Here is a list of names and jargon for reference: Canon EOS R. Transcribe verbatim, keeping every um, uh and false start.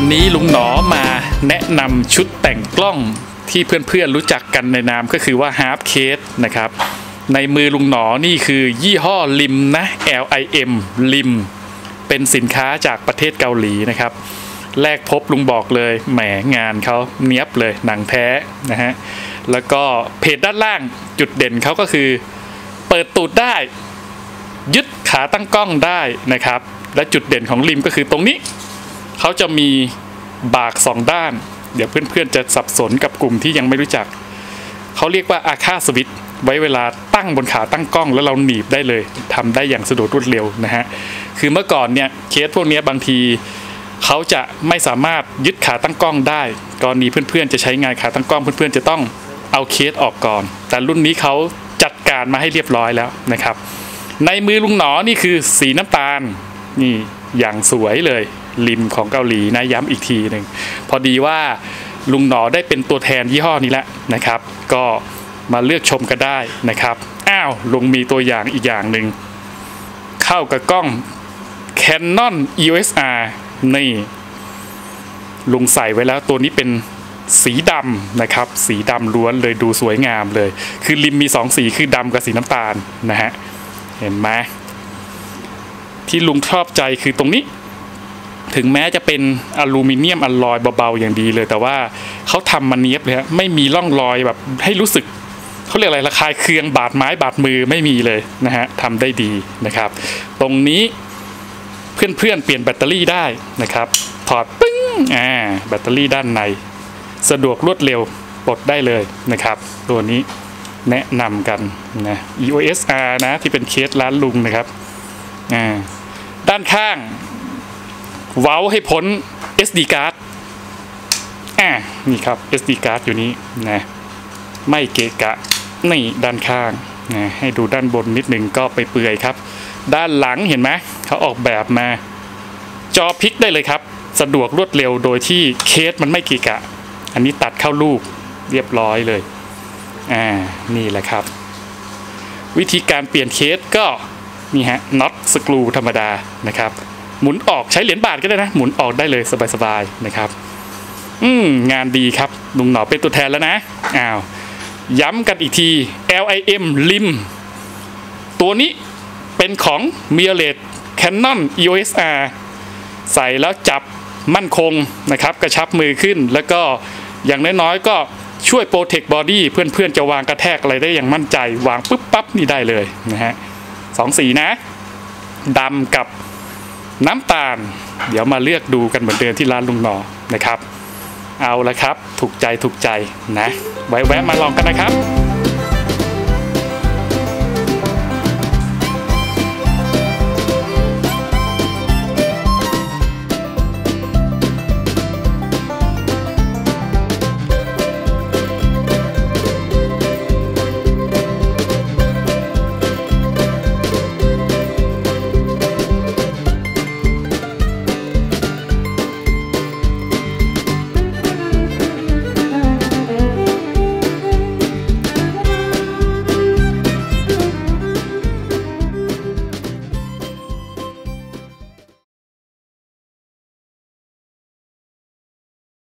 วันนี้ลุงหนอมาแนะนำชุดแต่งกล้องที่เพื่อนๆรู้จักกันในนามก็คือว่า half case นะครับในมือลุงหนอนี่คือยี่ห้อลิมนะ L I M ลิมเป็นสินค้าจากประเทศเกาหลีนะครับแรกพบลุงบอกเลยแหมงานเขาเนี้ยบเลยหนังแท้นะฮะแล้วก็เพจด้านล่างจุดเด่นเขาก็คือเปิดตูดได้ยึดขาตั้งกล้องได้นะครับและจุดเด่นของลิมก็คือตรงนี้เขาจะมีบากสองด้านเดี๋ยวเพื่อนๆจะสับสนกับกลุ่มที่ยังไม่รู้จักเขาเรียกว่าอาค่าสวิตไว้เวลาตั้งบนขาตั้งกล้องแล้วเราหนีบได้เลยทำได้อย่างสะดวกรวดเร็วนะฮะคือเมื่อก่อนเนี่ยเคสพวกนี้บางทีเขาจะไม่สามารถยึดขาตั้งกล้องได้กรณีเพื่อนๆจะใช้งานขาตั้งกล้องเพื่อนๆจะต้องเอาเคสออกก่อนแต่รุ่นนี้เขาจัดการมาให้เรียบร้อยแล้วนะครับในมือลุงหนอนี่คือสีน้ำตาลนี่อย่างสวยเลยลิมของเกาหลีนะย้ำอีกทีหนึ่งพอดีว่าลุงหนอได้เป็นตัวแทนยี่ห้อนี้แล้วนะครับก็มาเลือกชมก็ได้นะครับอ้าวลุงมีตัวอย่างอีกอย่างหนึ่งเข้ากับกล้อง Canon อี โอ เอส R นี่ลุงใส่ไว้แล้วตัวนี้เป็นสีดำนะครับสีดำล้วนเลยดูสวยงามเลยคือลิมมีสองสีคือดำกับสีน้ำตาลนะฮะเห็นไหมที่ลุงชอบใจคือตรงนี้ถึงแม้จะเป็นอลูมิเนียมอลลอยเบาๆอย่างดีเลยแต่ว่าเขาทำมาเนียบเลยฮะไม่มีร่องรอยแบบให้รู้สึกเขาเรียกอะไรระคายเคืองบาดไม้บาดมือไม่มีเลยนะฮะทำได้ดีนะครับตรงนี้เพื่อนๆ เ, เปลี่ยนแบตเตอรี่ได้นะครับถอดปึ้งอ่าแบตเตอรี่ด้านในสะดวกรวดเร็วปลดได้เลยนะครับตัวนี้แนะนำกันนะ อี โอ เอส R นะที่เป็นเคสร้านลุงนะครับอ่าด้านข้างเว้าให้พ้น เอส ดี card อ่านี่ครับ เอส ดี card อยู่นี้นะไม่เกะกะนี่ด้านข้างนะให้ดูด้านบนนิดนึงก็ไปเปื่อยครับด้านหลังเห็นไหมเขาออกแบบมาจอพลิกได้เลยครับสะดวกรวดเร็วโดยที่เคสมันไม่เกะกะอันนี้ตัดเข้าลูกเรียบร้อยเลยอ่านี่แหละครับวิธีการเปลี่ยนเคสก็นี่ฮะน็อตสกรูธรรมดานะครับหมุนออกใช้เหรียญบาทก็ได้นะหมุนออกได้เลยสบายๆนะครับอืมงานดีครับลุงหนอเป็นตัวแทนแล้วนะอ้าวย้ำกันอีกที ลิม ลิมตัวนี้เป็นของ mirrorless Canon อี โอ เอส R ใส่แล้วจับมั่นคงนะครับกระชับมือขึ้นแล้วก็อย่างน้อยๆก็ช่วยโปรเทคบอดี้เพื่อนๆจะวางกระแทกอะไรได้อย่างมั่นใจวางปุ๊บปั๊บนี่ได้เลยนะฮะสองสีนะดำกับน้ำตาลเดี๋ยวมาเลือกดูกันเหมือนเดิมที่ร้านลุงหนอนะครับเอาละครับถูกใจถูกใจนะไว้แวะมาลองกันนะครับ